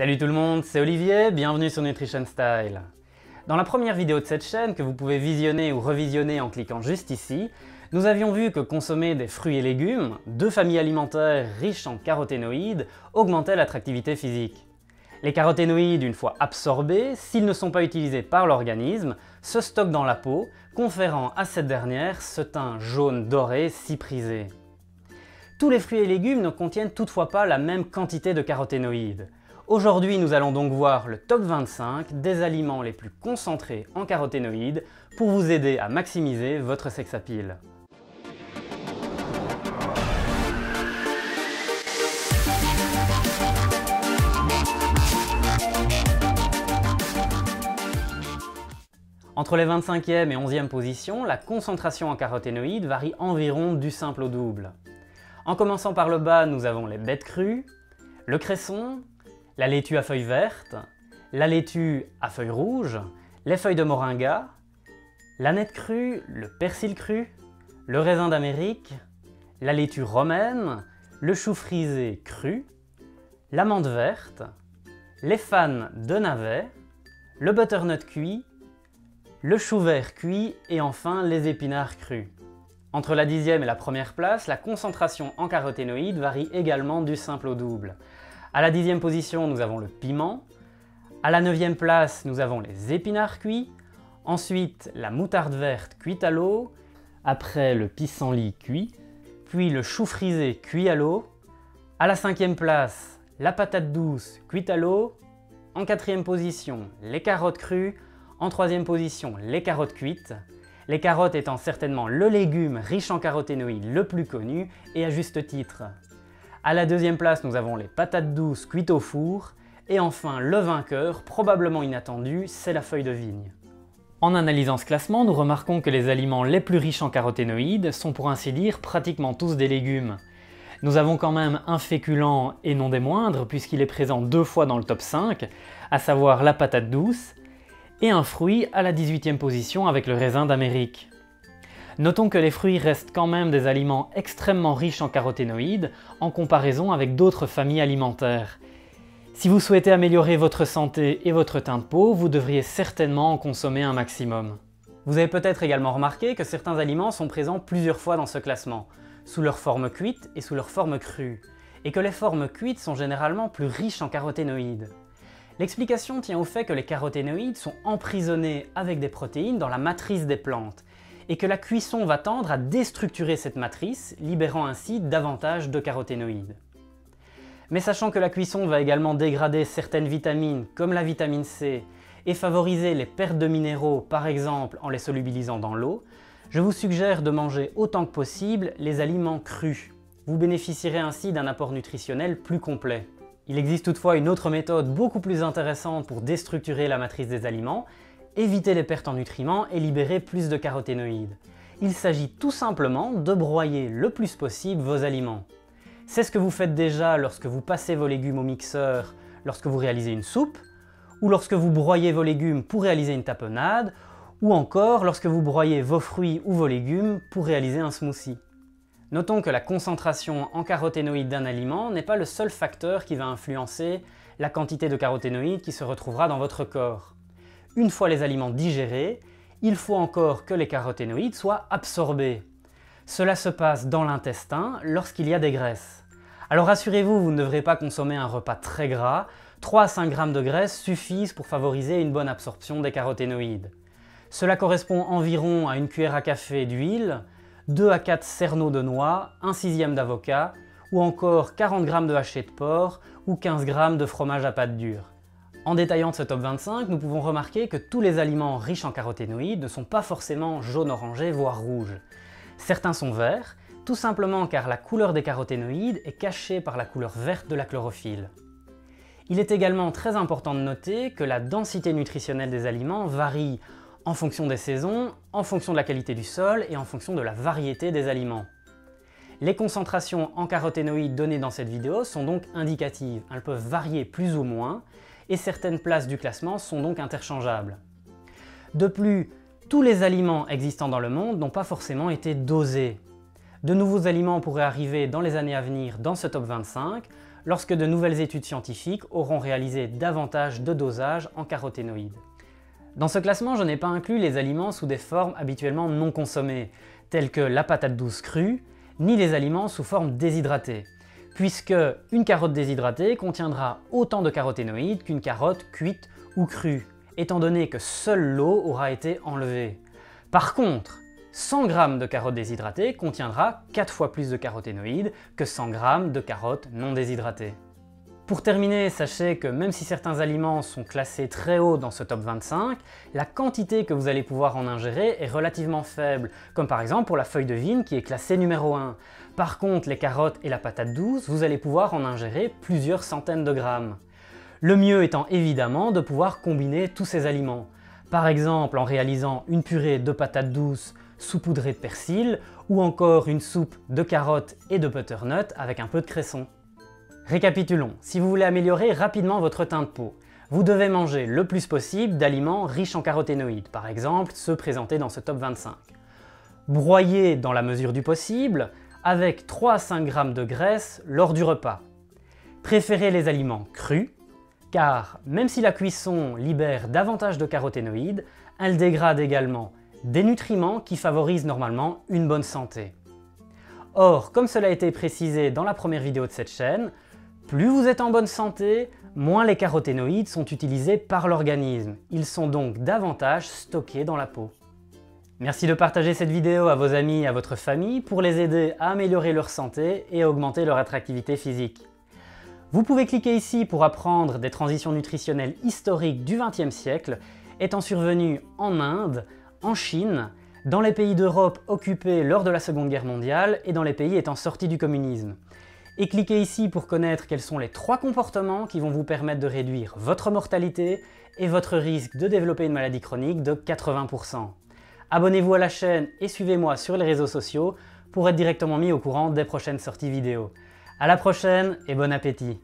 Salut tout le monde, c'est Olivier, bienvenue sur Nutrition Style. Dans la première vidéo de cette chaîne, que vous pouvez visionner ou revisionner en cliquant juste ici, nous avions vu que consommer des fruits et légumes, deux familles alimentaires riches en caroténoïdes, augmentait l'attractivité physique. Les caroténoïdes, une fois absorbés, s'ils ne sont pas utilisés par l'organisme, se stockent dans la peau, conférant à cette dernière ce teint jaune doré si prisé. Tous les fruits et légumes ne contiennent toutefois pas la même quantité de caroténoïdes. Aujourd'hui, nous allons donc voir le top 25 des aliments les plus concentrés en caroténoïdes pour vous aider à maximiser votre sex appeal. Entre les 25e et 11e positions, la concentration en caroténoïdes varie environ du simple au double. En commençant par le bas, nous avons les bêtes crues, le cresson, la laitue à feuilles vertes, la laitue à feuilles rouges, les feuilles de moringa, l'aneth crue, le persil cru, le raisin d'Amérique, la laitue romaine, le chou frisé cru, l'amande verte, les fanes de navet, le butternut cuit, le chou vert cuit et enfin les épinards crus. Entre la 10e et la première place, la concentration en caroténoïdes varie également du simple au double. À la 10e position, nous avons le piment. À la 9e place, nous avons les épinards cuits. Ensuite, la moutarde verte cuite à l'eau. Après, le pissenlit cuit. Puis, le chou frisé cuit à l'eau. À la 5e place, la patate douce cuite à l'eau. En 4e position, les carottes crues. En 3e position, les carottes cuites. Les carottes étant certainement le légume riche en caroténoïdes le plus connu, et à juste titre. À la 2e place, nous avons les patates douces cuites au four. Et enfin, le vainqueur, probablement inattendu, c'est la feuille de vigne. En analysant ce classement, nous remarquons que les aliments les plus riches en caroténoïdes sont pour ainsi dire pratiquement tous des légumes. Nous avons quand même un féculent et non des moindres, puisqu'il est présent deux fois dans le top 5, à savoir la patate douce, et un fruit à la 18e position avec le raisin d'Amérique. Notons que les fruits restent quand même des aliments extrêmement riches en caroténoïdes en comparaison avec d'autres familles alimentaires. Si vous souhaitez améliorer votre santé et votre teint de peau, vous devriez certainement en consommer un maximum. Vous avez peut-être également remarqué que certains aliments sont présents plusieurs fois dans ce classement, sous leur forme cuite et sous leur forme crue, et que les formes cuites sont généralement plus riches en caroténoïdes. L'explication tient au fait que les caroténoïdes sont emprisonnés avec des protéines dans la matrice des plantes, et que la cuisson va tendre à déstructurer cette matrice, libérant ainsi davantage de caroténoïdes. Mais sachant que la cuisson va également dégrader certaines vitamines comme la vitamine C et favoriser les pertes de minéraux par exemple en les solubilisant dans l'eau, je vous suggère de manger autant que possible les aliments crus. Vous bénéficierez ainsi d'un apport nutritionnel plus complet. Il existe toutefois une autre méthode beaucoup plus intéressante pour déstructurer la matrice des aliments, éviter les pertes en nutriments et libérer plus de caroténoïdes. Il s'agit tout simplement de broyer le plus possible vos aliments. C'est ce que vous faites déjà lorsque vous passez vos légumes au mixeur, lorsque vous réalisez une soupe, ou lorsque vous broyez vos légumes pour réaliser une tapenade, ou encore lorsque vous broyez vos fruits ou vos légumes pour réaliser un smoothie. Notons que la concentration en caroténoïdes d'un aliment n'est pas le seul facteur qui va influencer la quantité de caroténoïdes qui se retrouvera dans votre corps. Une fois les aliments digérés, il faut encore que les caroténoïdes soient absorbés. Cela se passe dans l'intestin lorsqu'il y a des graisses. Alors rassurez-vous, vous ne devrez pas consommer un repas très gras, 3 à 5 grammes de graisse suffisent pour favoriser une bonne absorption des caroténoïdes. Cela correspond environ à une cuillère à café d'huile, 2 à 4 cerneaux de noix, 1/6 d'avocat, ou encore 40 g de haché de porc ou 15 g de fromage à pâte dure. En détaillant ce top 25, nous pouvons remarquer que tous les aliments riches en caroténoïdes ne sont pas forcément jaune-orangé voire rouge. Certains sont verts, tout simplement car la couleur des caroténoïdes est cachée par la couleur verte de la chlorophylle. Il est également très important de noter que la densité nutritionnelle des aliments varie en fonction des saisons, en fonction de la qualité du sol et en fonction de la variété des aliments. Les concentrations en caroténoïdes données dans cette vidéo sont donc indicatives, elles peuvent varier plus ou moins, et certaines places du classement sont donc interchangeables. De plus, tous les aliments existants dans le monde n'ont pas forcément été dosés. De nouveaux aliments pourraient arriver dans les années à venir dans ce top 25, lorsque de nouvelles études scientifiques auront réalisé davantage de dosages en caroténoïdes. Dans ce classement, je n'ai pas inclus les aliments sous des formes habituellement non consommées, tels que la patate douce crue, ni les aliments sous forme déshydratée, puisque une carotte déshydratée contiendra autant de caroténoïdes qu'une carotte cuite ou crue, étant donné que seule l'eau aura été enlevée. Par contre, 100 g de carottes déshydratées contiendra 4 fois plus de caroténoïdes que 100 g de carottes non déshydratées. Pour terminer, sachez que même si certains aliments sont classés très haut dans ce top 25, la quantité que vous allez pouvoir en ingérer est relativement faible, comme par exemple pour la feuille de vigne qui est classée numéro 1. Par contre, les carottes et la patate douce, vous allez pouvoir en ingérer plusieurs centaines de grammes. Le mieux étant évidemment de pouvoir combiner tous ces aliments. Par exemple en réalisant une purée de patates douces saupoudrée de persil, ou encore une soupe de carottes et de butternut avec un peu de cresson. Récapitulons, si vous voulez améliorer rapidement votre teint de peau, vous devez manger le plus possible d'aliments riches en caroténoïdes, par exemple ceux présentés dans ce top 25. Broyer dans la mesure du possible, avec 3 à 5 g de graisse lors du repas. Préférez les aliments crus, car même si la cuisson libère davantage de caroténoïdes, elle dégrade également des nutriments qui favorisent normalement une bonne santé. Or, comme cela a été précisé dans la première vidéo de cette chaîne, plus vous êtes en bonne santé, moins les caroténoïdes sont utilisés par l'organisme. Ils sont donc davantage stockés dans la peau. Merci de partager cette vidéo à vos amis et à votre famille pour les aider à améliorer leur santé et à augmenter leur attractivité physique. Vous pouvez cliquer ici pour apprendre des transitions nutritionnelles historiques du XXe siècle étant survenues en Inde, en Chine, dans les pays d'Europe occupés lors de la Seconde Guerre mondiale et dans les pays étant sortis du communisme. Et cliquez ici pour connaître quels sont les 3 comportements qui vont vous permettre de réduire votre mortalité et votre risque de développer une maladie chronique de 80%. Abonnez-vous à la chaîne et suivez-moi sur les réseaux sociaux pour être directement mis au courant des prochaines sorties vidéo. À la prochaine et bon appétit!